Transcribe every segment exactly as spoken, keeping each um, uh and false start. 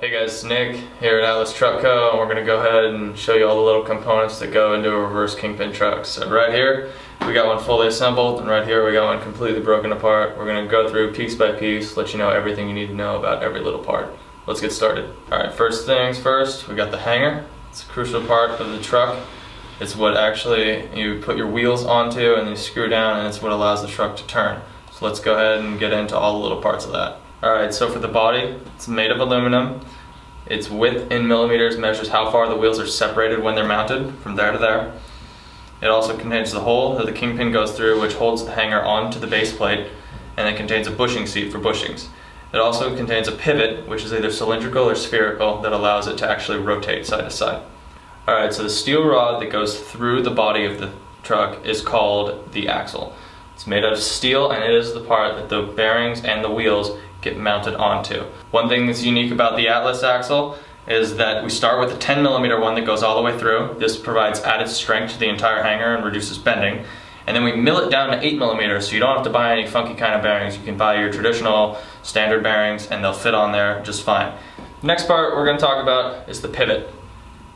Hey guys, it's Nick here at Atlas Truck Co, and we're going to go ahead and show you all the little components that go into a reverse kingpin truck. So right here we got one fully assembled, and right here we got one completely broken apart. We're going to go through piece by piece, let you know everything you need to know about every little part. Let's get started. Alright, first things first, we got the hanger. It's a crucial part of the truck. It's what actually you put your wheels onto and you screw down, and it's what allows the truck to turn. So let's go ahead and get into all the little parts of that. Alright, so for the body, it's made of aluminum. Its width in millimeters measures how far the wheels are separated when they're mounted, from there to there. It also contains the hole that the kingpin goes through, which holds the hanger onto the base plate, and it contains a bushing seat for bushings. It also contains a pivot, which is either cylindrical or spherical, that allows it to actually rotate side to side. Alright, so the steel rod that goes through the body of the truck is called the axle. It's made out of steel, and it is the part that the bearings and the wheels get mounted onto. One thing that's unique about the Atlas axle is that we start with a ten millimeter one that goes all the way through. This provides added strength to the entire hanger and reduces bending. And then we mill it down to eight millimeters, so you don't have to buy any funky kind of bearings. You can buy your traditional standard bearings and they'll fit on there just fine. The next part we're going to talk about is the pivot.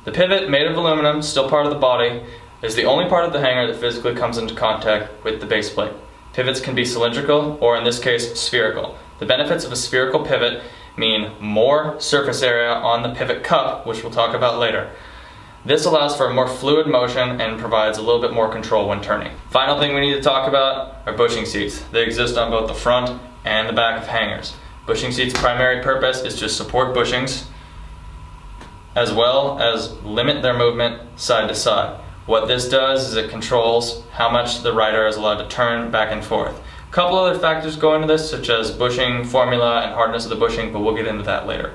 The pivot, made of aluminum, still part of the body, is the only part of the hanger that physically comes into contact with the base plate. Pivots can be cylindrical, or in this case, spherical. The benefits of a spherical pivot mean more surface area on the pivot cup, which we'll talk about later. This allows for a more fluid motion and provides a little bit more control when turning. Final thing we need to talk about are bushing seats. They exist on both the front and the back of hangers. Bushing seats' primary purpose is to support bushings, as well as limit their movement side to side. What this does is it controls how much the rider is allowed to turn back and forth. A couple other factors go into this, such as bushing formula and hardness of the bushing, but we'll get into that later.